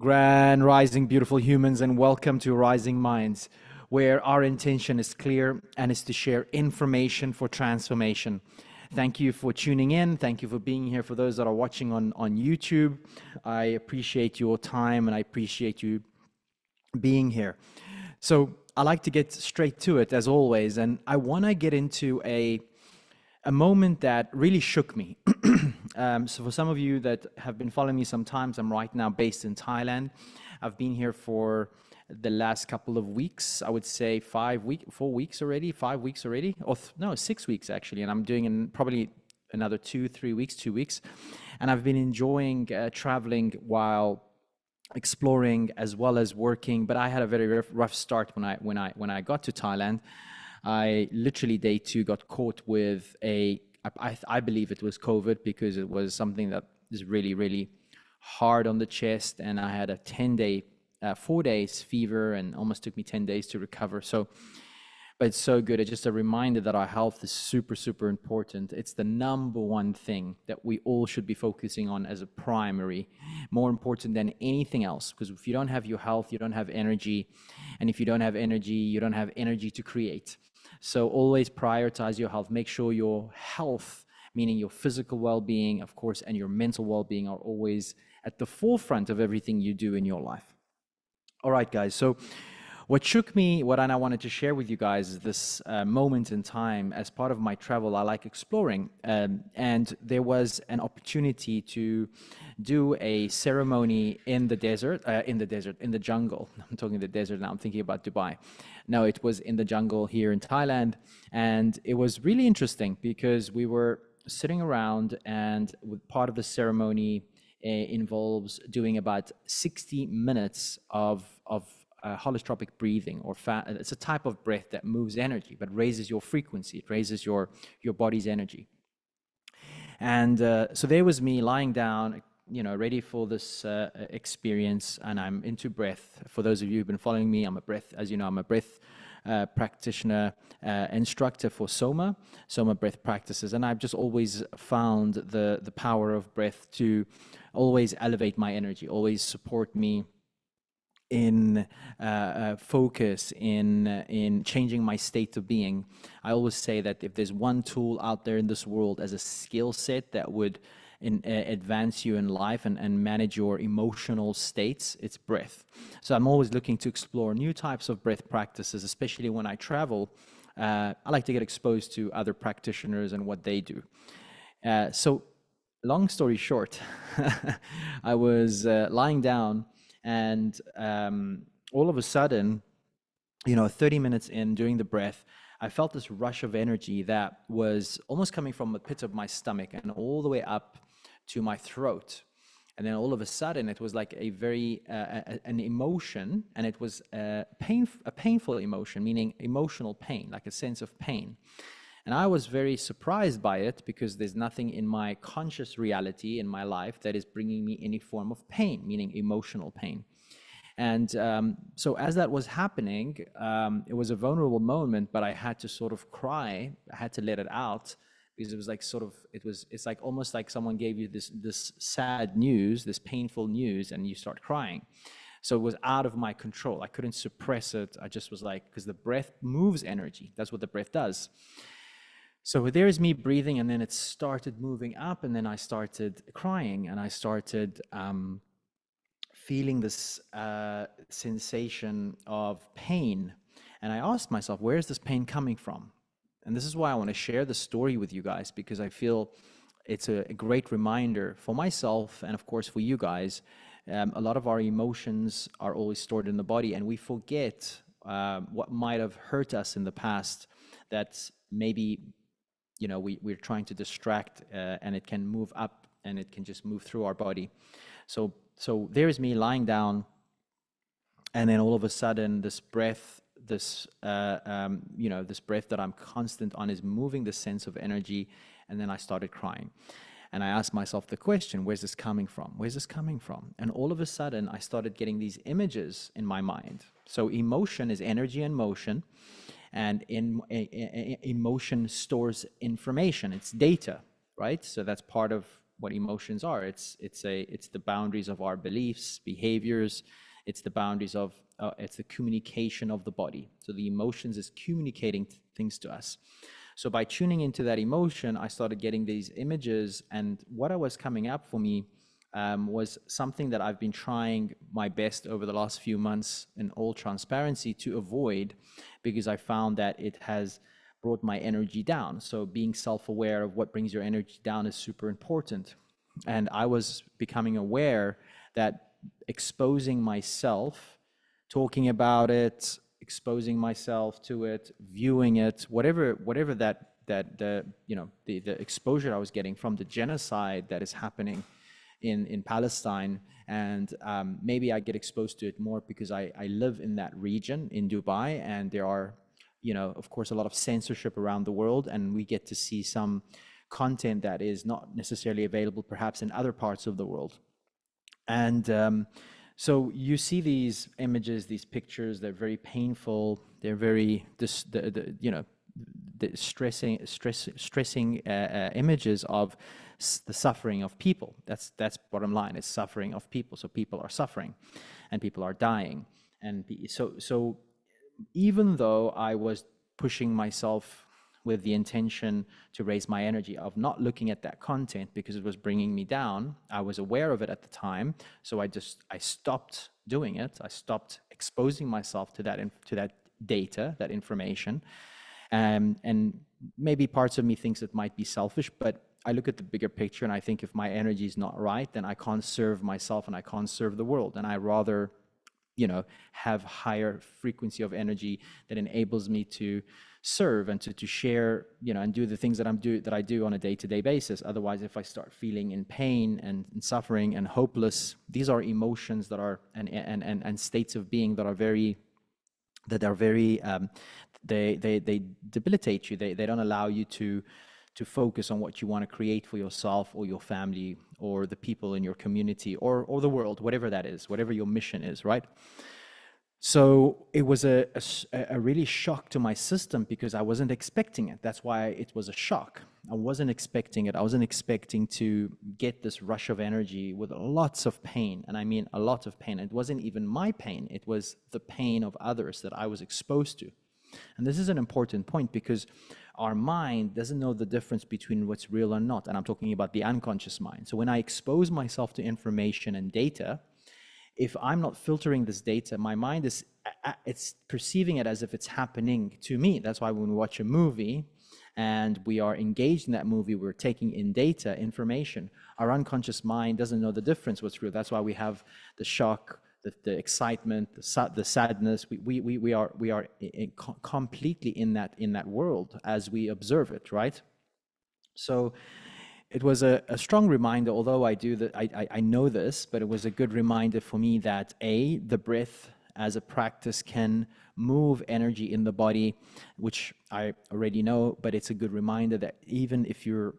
Grand rising, beautiful humans, and welcome to Rising Minds, where our intention is clear and is to share information for transformation. Thank you for tuning in. Thank you for being here. For those that are watching on YouTube, I appreciate your time and I appreciate you being here. So I like to get straight to it as always, and I want to get into a moment that really shook me. So for some of you that have been following me sometimes, I'm right now based in Thailand. I've been here for the last couple of weeks. I would say 5 weeks already, or no, 6 weeks actually. And I'm doing probably another 2 weeks. And I've been enjoying traveling while exploring as well as working. But I had a very rough start when I got to Thailand. I literally day 2 got caught with I believe it was COVID, because it was something that is really, really hard on the chest. And I had a 4 days fever, and almost took me 10 days to recover. So, but it's so good. It's just a reminder that our health is super, super important. It's the #1 thing that we all should be focusing on as a primary, more important than anything else. Because if you don't have your health, you don't have energy. And if you don't have energy, you don't have energy to create. So always prioritize your health. Make sure your health, meaning your physical well-being, of course, and your mental well-being are always at the forefront of everything you do in your life. All right, guys. So what shook me, what I wanted to share with you guys is this moment in time. As part of my travel, I like exploring. And there was an opportunity to do a ceremony in the jungle. I'm talking the desert now, I'm thinking about Dubai. No, it was in the jungle here in Thailand. And it was really interesting because we were sitting around, and part of the ceremony involves doing about 60 minutes of holotropic breathing, or it's a type of breath that moves energy but raises your frequency. It raises your body's energy. And so there was me lying down, you know, ready for this experience. And I'm into breath. For those of you who've been following me, I'm a breath practitioner, instructor for SOMA breath practices. And I've just always found the power of breath to always elevate my energy, always support me in focus, in changing my state of being. I always say that if there's one tool out there in this world as a skill set that would advance you in life and manage your emotional states, it's breath. So I'm always looking to explore new types of breath practices, especially when I travel. I like to get exposed to other practitioners and what they do. So long story short, I was lying down. And all of a sudden, you know, 30 minutes in, during the breath, I felt this rush of energy that was almost coming from the pit of my stomach and all the way up to my throat. And then all of a sudden, it was like a very an emotion, and it was a painful emotion, meaning emotional pain, like a sense of pain. And I was very surprised by it, because there's nothing in my conscious reality in my life that is bringing me any form of pain, meaning emotional pain. And so as that was happening, it was a vulnerable moment, but I had to sort of cry. I had to let it out, because it was like it's like almost like someone gave you this sad news, this painful news, and you start crying. So it was out of my control. I couldn't suppress it. I just was like, because the breath moves energy. That's what the breath does. So there is me breathing, and then it started moving up, and then I started crying, and I started feeling this sensation of pain. And I asked myself, where is this pain coming from? And this is why I want to share the story with you guys, because I feel it's a great reminder for myself and, of course, for you guys. A lot of our emotions are always stored in the body, and we forget what might have hurt us in the past. That's maybe, you know, we're trying to distract, and it can move up, and it can just move through our body. So there is me lying down, and then all of a sudden this breath, this breath that I'm constant on is moving the sense of energy, and then I started crying. And I asked myself the question, where's this coming from? Where's this coming from? And all of a sudden I started getting these images in my mind. So emotion is energy and motion. And emotion stores information, it's data, right? So that's part of what emotions are. It's the boundaries of our beliefs, behaviors. It's the boundaries of it's the communication of the body. So the emotions is communicating things to us. So by tuning into that emotion, I started getting these images, and what I was coming up for me was something that I've been trying my best over the last few months, in all transparency, to avoid, because I found that it has brought my energy down. So being self-aware of what brings your energy down is super important. And I was becoming aware that exposing myself, talking about it, exposing myself to it, viewing it, whatever that the exposure I was getting from the genocide that is happening in Palestine, and maybe I get exposed to it more because I live in that region in Dubai, and there are, of course, a lot of censorship around the world, and we get to see some content that is not necessarily available perhaps in other parts of the world. And so you see these images, these pictures, they're very painful, they're very stressing images of the suffering of people. That's bottom line, is suffering of people. So people are suffering and people are dying, and so even though I was pushing myself with the intention to raise my energy of not looking at that content because it was bringing me down, I was aware of it at the time, so I stopped doing it. I stopped exposing myself to that data, that information, and maybe parts of me thinks it might be selfish, but I look at the bigger picture, and I think if my energy is not right, then I can't serve myself and I can't serve the world, and I rather have higher frequency of energy that enables me to serve and to share, and do the things that I do on a day-to-day basis. Otherwise, if I start feeling in pain and suffering and hopeless, these are emotions that are and states of being that are very they debilitate you. They don't allow you to focus on what you want to create for yourself or your family or the people in your community or the world, whatever that is, whatever your mission is, right? So it was a really shock to my system because I wasn't expecting it. That's why it was a shock. I wasn't expecting it. I wasn't expecting to get this rush of energy with lots of pain. And I mean a lot of pain. It wasn't even my pain. It was the pain of others that I was exposed to. And this is an important point, because our mind doesn't know the difference between what's real or not. And I'm talking about the unconscious mind. So when I expose myself to information and data, if I'm not filtering this data, my mind it's perceiving it as if it's happening to me. That's why when we watch a movie and we are engaged in that movie, we're taking in data, information. Our unconscious mind doesn't know the difference what's real. That's why we have the shock, the excitement, the sadness. We are completely in that world as we observe it, right? So it was a strong reminder, although I know this, but it was a good reminder for me that the breath as a practice can move energy in the body, which I already know, but it's a good reminder that even if you're,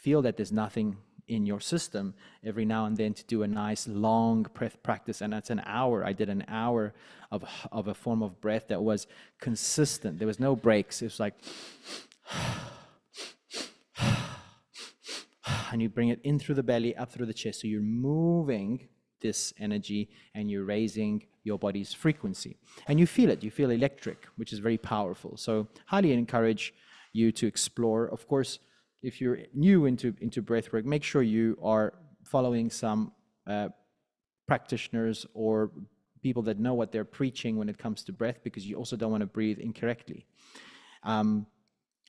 feel that there's nothing in your system, every now and then to do a nice long breath practice. And that's an hour. I did an hour of a form of breath that was consistent. There was no breaks. It was like, and you bring it in through the belly, up through the chest. So you're moving this energy and you're raising your body's frequency. And you feel it. You feel electric, which is very powerful. So highly encourage you to explore. Of course, if you're new into breathwork, make sure you are following some practitioners or people that know what they're preaching when it comes to breath, because you also don't want to breathe incorrectly.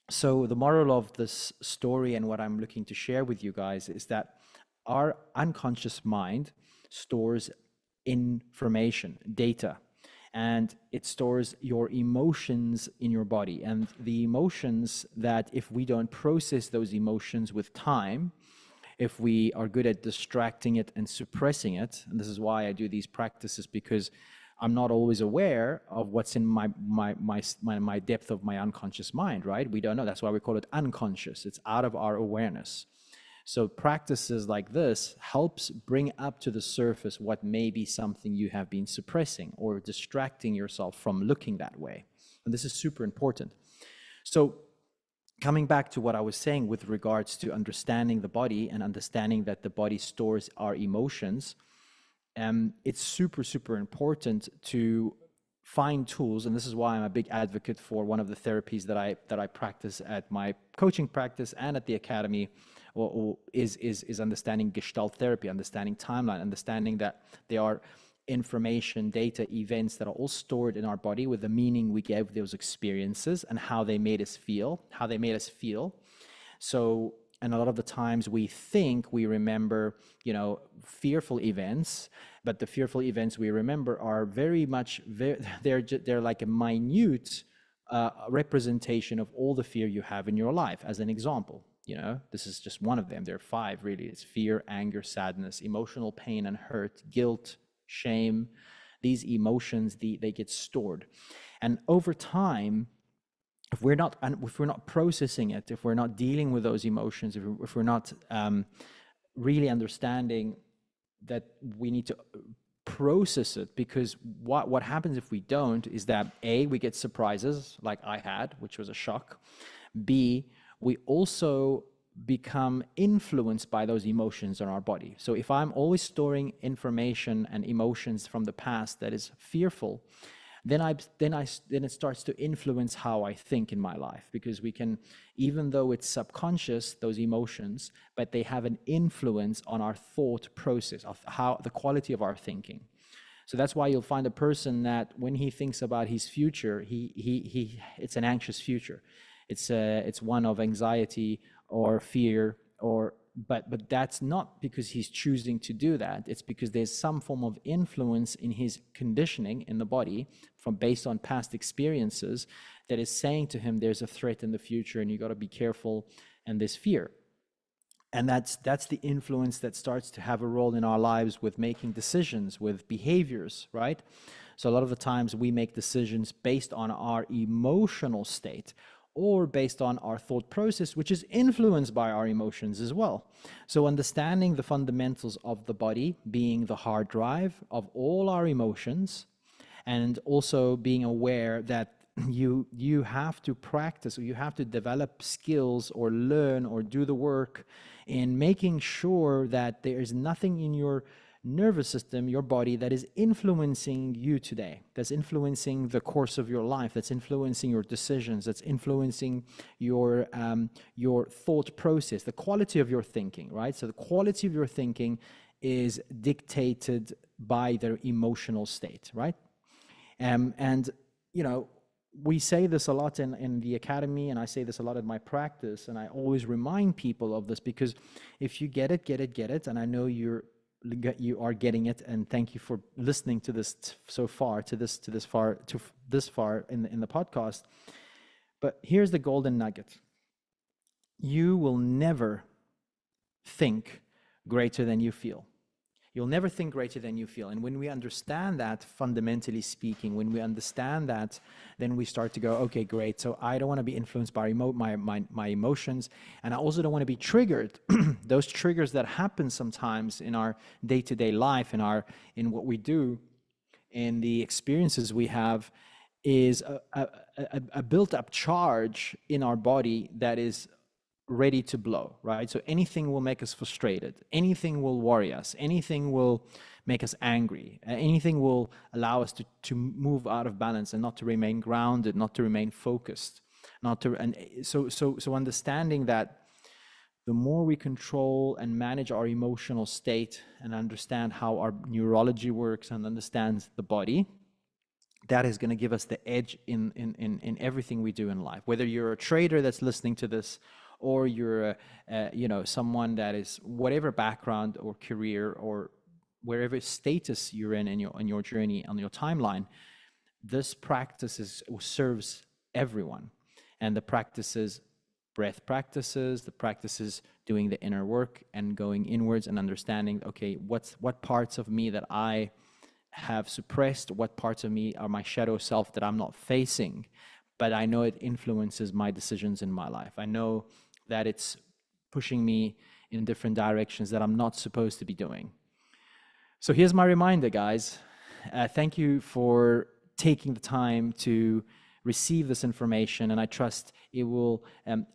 So the moral of this story and what I'm looking to share with you guys is that our unconscious mind stores information, data, and it stores your emotions in your body. And the emotions that, if we don't process those emotions with time, if we are good at distracting it and suppressing it, and this is why I do these practices, because I'm not always aware of what's in my depth of my unconscious mind, right? We don't know. That's why we call it unconscious. It's out of our awareness. So practices like this helps bring up to the surface what may be something you have been suppressing or distracting yourself from looking that way. And this is super important. So coming back to what I was saying with regards to understanding the body and understanding that the body stores our emotions, it's super, super important to find tools. And this is why I'm a big advocate for one of the therapies that I practice at my coaching practice and at the academy, is understanding Gestalt therapy, understanding timeline, understanding that they are information, data, events that are all stored in our body with the meaning we gave those experiences and how they made us feel, So, and a lot of the times we think we remember, you know, fearful events, but the fearful events we remember are very much, they're like a minute representation of all the fear you have in your life. As an example, you know, this is just one of them. There are five really. It's fear, anger, sadness, emotional pain and hurt, guilt, shame. These emotions, they get stored, and over time, if we're not processing it, if we're not dealing with those emotions, if we're not really understanding that we need to process it, because what happens if we don't is that A, we get surprises like I had, which was a shock. B, we also become influenced by those emotions in our body. So if I'm always storing information and emotions from the past that is fearful, then it starts to influence how I think in my life, because we can, even though it's subconscious, those emotions, but they have an influence on our thought process, of how the quality of our thinking. So that's why you'll find a person that when he thinks about his future, it's an anxious future. It's one of anxiety or fear, but that's not because he's choosing to do that. It's because there's some form of influence in his conditioning in the body from based on past experiences that is saying to him there's a threat in the future and you got to be careful, and there's fear. And that's the influence that starts to have a role in our lives with making decisions, with behaviors, right? So a lot of the times we make decisions based on our emotional state, or based on our thought process, which is influenced by our emotions as well. So understanding the fundamentals of the body being the hard drive of all our emotions, and also being aware that you have to practice, or you have to develop skills or learn or do the work in making sure that there is nothing in your nervous system, your body, that is influencing you today, that's influencing the course of your life, that's influencing your decisions, that's influencing your thought process, the quality of your thinking, right? So the quality of your thinking is dictated by their emotional state, right? And you know, we say this a lot in the academy, and I say this a lot in my practice, and I always remind people of this, because if you get it, get it, get it, and I know you are getting it, and thank you for listening to this so far in the podcast. But here's the golden nugget: you will never think greater than you feel. You'll never think greater than you feel. And when we understand that, fundamentally speaking, when we understand that, then we start to go, okay, great. So I don't want to be influenced by my emotions. And I also don't want to be triggered. Those triggers that happen sometimes in our day-to-day life, in what we do, in the experiences we have, is a built-up charge in our body that is ready to blow, right? So anything will make us frustrated, anything will worry us, anything will make us angry, anything will allow us to move out of balance and not to remain grounded, not to remain focused, and so understanding that the more we control and manage our emotional state and understand how our neurology works and understands the body, that is going to give us the edge in everything we do in life. Whether you're a trader that's listening to this, or you're someone that is whatever background or career or wherever status you're in your journey on your timeline, this practice serves everyone. And the practices, breath practices, the practices doing the inner work and going inwards and understanding, okay, what parts of me that I have suppressed, what parts of me are my shadow self that I'm not facing, but I know it influences my decisions in my life. I know that it's pushing me in different directions that I'm not supposed to be doing. So here's my reminder, guys. Thank you for taking the time to receive this information, and I trust it will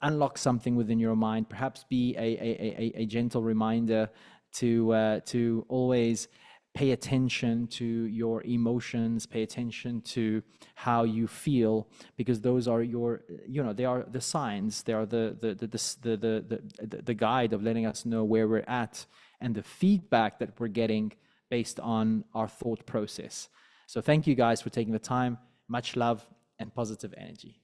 unlock something within your mind, perhaps be a gentle reminder to always pay attention to your emotions, pay attention to how you feel, because those are your, they are the signs, they are the guide of letting us know where we're at and the feedback that we're getting based on our thought process. So thank you guys for taking the time. Much love and positive energy.